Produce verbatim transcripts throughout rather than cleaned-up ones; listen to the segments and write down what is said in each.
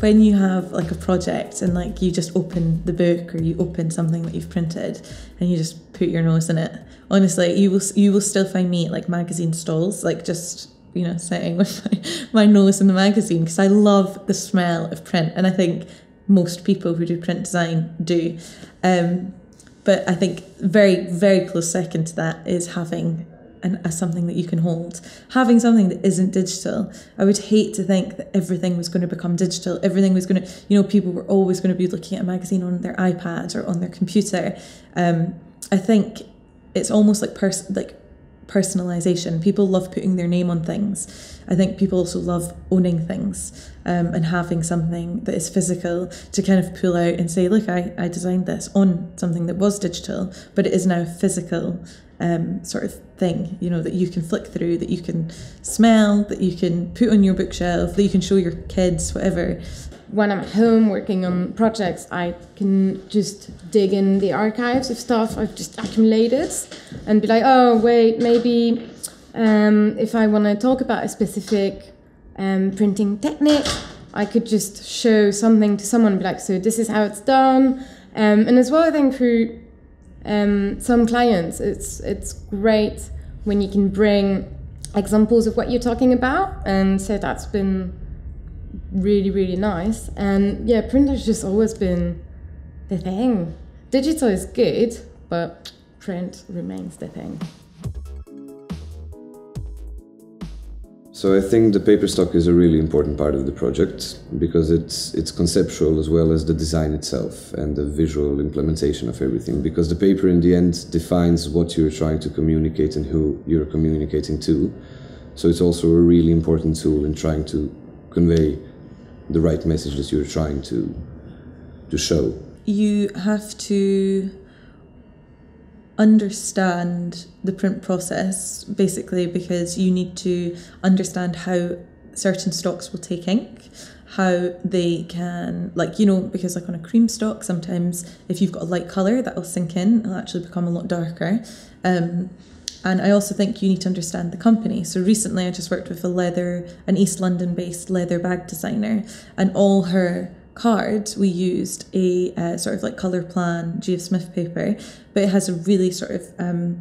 when you have like a project and like you just open the book or you open something that you've printed and you just put your nose in it, honestly, you will you will still find me at like magazine stalls, like just, you know, sitting with my, my nose in the magazine, because I love the smell of print, and I think most people who do print design do. Um, but I think very, very close second to that is having and as something that you can hold, having something that isn't digital. I would hate to think that everything was going to become digital. Everything was going to, you know, people were always going to be looking at a magazine on their iPad or on their computer. Um, I think it's almost like pers- like personalisation. People love putting their name on things. I think people also love owning things, um, and having something that is physical to kind of pull out and say, look, I, I designed this on something that was digital, but it is now physical. Um, sort of thing, you know, that you can flick through, that you can smell, that you can put on your bookshelf, that you can show your kids, whatever. When I'm at home working on projects, I can just dig in the archives of stuff I've just accumulated and be like, oh, wait, maybe um, if I want to talk about a specific um, printing technique, I could just show something to someone and be like, so this is how it's done. Um, and as well, I think through Um, some clients, it's it's great when you can bring examples of what you're talking about, and so that's been really, really nice. And yeah, print has just always been the thing. Digital is good, but print remains the thing. So I think the paper stock is a really important part of the project, because it's it's conceptual as well as the design itself and the visual implementation of everything, because the paper in the end defines what you're trying to communicate and who you're communicating to. So it's also a really important tool in trying to convey the right message that you're trying to to show. You have to understand the print process, basically, because you need to understand how certain stocks will take ink, how they can, like, you know, because like on a cream stock, sometimes if you've got a light colour, that'll sink in, it'll actually become a lot darker. Um, and I also think you need to understand the company. So recently I just worked with a leather, an East London based leather bag designer, and all her cards, we used a uh, sort of like colour plan G F Smith paper, but it has a really sort of um,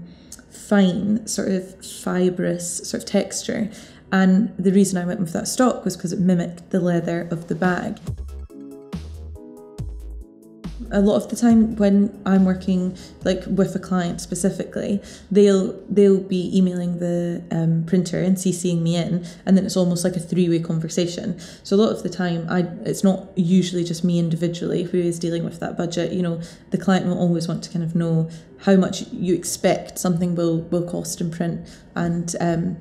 fine, sort of fibrous sort of texture. And the reason I went with that stock was because it mimicked the leather of the bag. A lot of the time when I'm working like with a client specifically, they'll they'll be emailing the um, printer and CCing me in, and then it's almost like a three-way conversation. So a lot of the time I it's not usually just me individually who is dealing with that budget. You know, the client will always want to kind of know how much you expect something will, will cost in print, and um,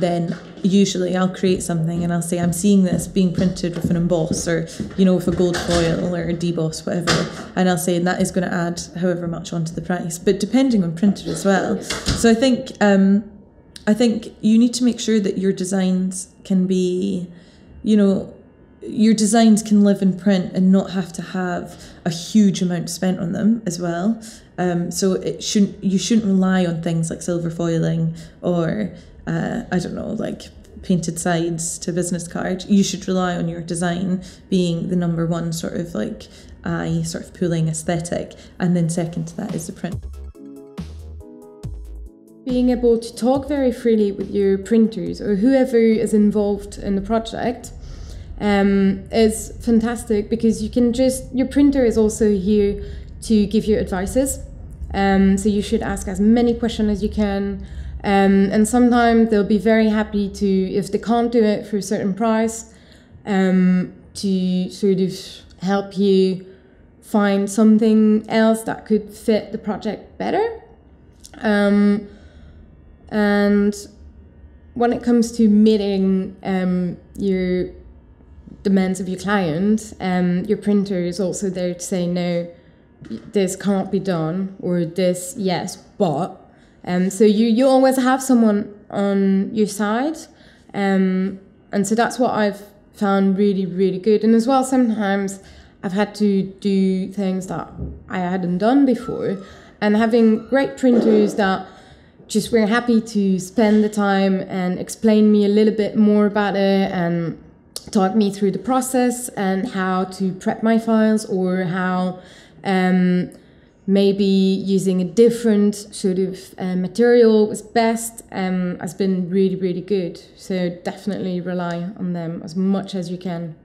then usually I'll create something and I'll say, I'm seeing this being printed with an emboss, or, you know, with a gold foil or a deboss, whatever. And I'll say, and that is going to add however much onto the price, but depending on printer as well. So I think, um, I think you need to make sure that your designs can be, you know, your designs can live in print and not have to have a huge amount spent on them as well. Um, so it shouldn't, you shouldn't rely on things like silver foiling or, Uh, I don't know, like painted sides to business card. You should rely on your design being the number one sort of like eye sort of pulling aesthetic, and then second to that is the print. Being able to talk very freely with your printers or whoever is involved in the project um, is fantastic, because you can just, your printer is also here to give you advices. Um, so you should ask as many questions as you can. Um, and sometimes they'll be very happy to, if they can't do it for a certain price, um, to sort of help you find something else that could fit the project better. Um, and when it comes to meeting um, your demands of your client, um, your printer is also there to say, no, this can't be done, or this, yes, but... Um, so you, you always have someone on your side, um, and so that's what I've found really, really good. And as well, sometimes I've had to do things that I hadn't done before, and having great printers that just were happy to spend the time and explain me a little bit more about it and talk me through the process and how to prep my files, or how um, maybe using a different sort of uh, material was best, um, has been really, really good. So definitely rely on them as much as you can.